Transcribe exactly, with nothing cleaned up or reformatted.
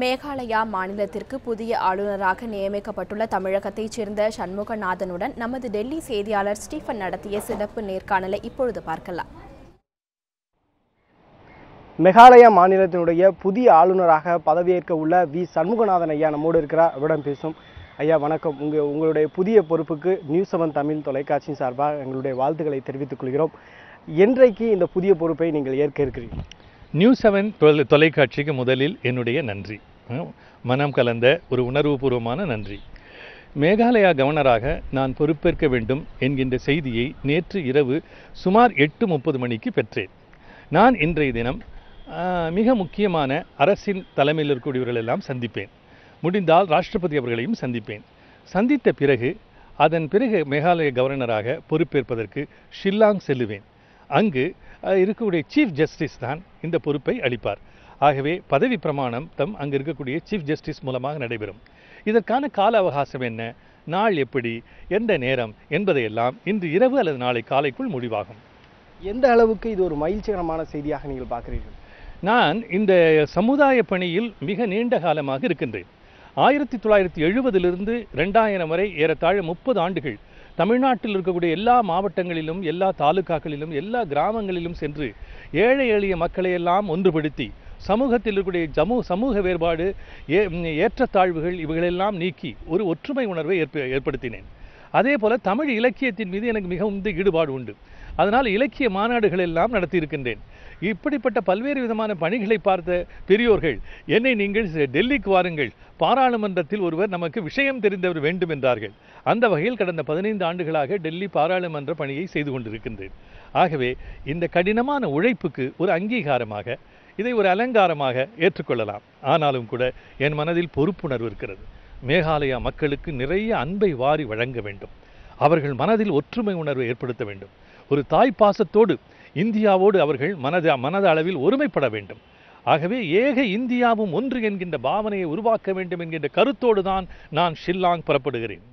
மேகாலயா மாநிலத்திற்கு புதிய ஆளுநராக நியமிக்கப்பட்டுள்ள தமிழகத்தைச் சேர்ந்த சண்முகநாதனுடன் நமது டெல்லி செய்தியாளர் ஸ்டீபன் நடத்திய சிறப்பு நேர்காணலை இப்பொழுது பார்க்கலாம். மேகாலயா மாநிலத்தினுடைய புதிய ஆளுநராக பதவியேற்க உள்ள வி சண்முகநாதன் ஐயா நம்மோடு இருக்கிறார். அவரிடம் பேசும். ஐயா வணக்கம். உங்கள் உங்களுடைய புதிய பொறுப்புக்கு நியூஸ் செவன் தமிழ் தொலைக்காட்சியின் சார்பாக எங்களுடைய வாழ்த்துக்களை தெரிவித்துக் கொள்கிறோம். என்றைக்கு இந்த புதிய பொறுப்பை நீங்கள் ஏற்க இருக்கிறீங்க? நியூஸ் செவன் தொலை தொலைக்காட்சிக்கு முதலில் என்னுடைய நன்றி, மனம் கலந்த ஒரு உணர்வுபூர்வமான நன்றி. மேகாலயா கவர்னராக நான் பொறுப்பேற்க வேண்டும் என்கின்ற செய்தியை நேற்று இரவு சுமார் எட்டு முப்பது மணிக்கு பெற்றேன். நான் இன்றைய தினம் மிக முக்கியமான அரசின் தலைமையில் இருக்கக்கூடியவர்களெல்லாம் சந்திப்பேன். முடிந்தால் ராஷ்டிரபதி அவர்களையும் சந்திப்பேன். சந்தித்த பிறகு அதன் பிறகு மேகாலய கவர்னராக பொறுப்பேற்பதற்கு ஷில்லாங் செல்லுவேன். அங்கு இருக்கக்கூடிய சீஃப் ஜஸ்டிஸ் தான் இந்த பொறுப்பை அளிப்பார். ஆகவே பதவி பிரமாணம் தம் அங்கு இருக்கக்கூடிய சீஃப் ஜஸ்டிஸ் மூலமாக நடைபெறும். இதற்கான கால அவகாசம் என்ன, நாள் எப்படி, எந்த நேரம் என்பதையெல்லாம் இன்று இரவு அல்லது நாளை காலைக்குள் முடிவாகும். எந்த அளவுக்கு இது ஒரு மகிழ்ச்சிகரமான செய்தியாக நீங்கள் பார்க்கிறீர்கள்? நான் இந்த சமுதாய பணியில் மிக நீண்ட காலமாக இருக்கின்றேன். ஆயிரத்தி தொள்ளாயிரத்தி எழுபதிலிருந்து ரெண்டாயிரம் வரை ஏறத்தாழ முப்பது ஆண்டுகள் தமிழ்நாட்டில் இருக்கக்கூடிய எல்லா மாவட்டங்களிலும் எல்லா தாலுக்காக்களிலும் எல்லா கிராமங்களிலும் சென்று ஏழை எளிய மக்களையெல்லாம் ஒன்றுபடுத்தி சமூகத்தில் இருக்கக்கூடிய ஜமு சமூக வேறுபாடு ஏ ஏற்றத்தாழ்வுகள் இவைகளெல்லாம் நீக்கி ஒரு ஒற்றுமை உணர்வை ஏற்ப ஏற்படுத்தினேன். அதே போல் தமிழ் இலக்கியத்தின் மீது எனக்கு மிகவும் ஈடுபாடு உண்டு. அதனால் இலக்கிய மாநாடுகள் எல்லாம் நடத்தியிருக்கின்றேன். இப்படிப்பட்ட பல்வேறு விதமான பணிகளை பார்த்த பெரியோர்கள் என்னை நீங்கள் டெல்லிக்கு வாருங்கள், பாராளுமன்றத்தில் ஒருவர் நமக்கு விஷயம் தெரிந்தவர் வேண்டும் என்றார்கள். அந்த வகையில் கடந்த பதினைந்து ஆண்டுகளாக டெல்லி பாராளுமன்ற பணியை செய்து கொண்டிருக்கின்றேன். ஆகவே இந்த கடினமான உழைப்புக்கு ஒரு அங்கீகாரமாக இதை ஒரு அலங்காரமாக ஏற்றுக்கொள்ளலாம். ஆனாலும் கூட என் மனதில் பொறுப்புணர்வு இருக்கிறது. மேகாலயா மக்களுக்கு நிறைய அன்பை வாரி வழங்க வேண்டும். அவர்கள் மனதில் ஒற்றுமை உணர்வை ஏற்படுத்த வேண்டும். ஒரு தாய்ப்பாசத்தோடு இந்தியாவோடு அவர்கள் மனத மனத அளவில் ஒருமைப்பட வேண்டும். ஆகவே ஏக இந்தியாவும் ஒன்று என்கின்ற பாவனையை உருவாக்க வேண்டும் என்கின்ற கருத்தோடு தான் நான் ஷில்லாங் புறப்படுகிறேன்.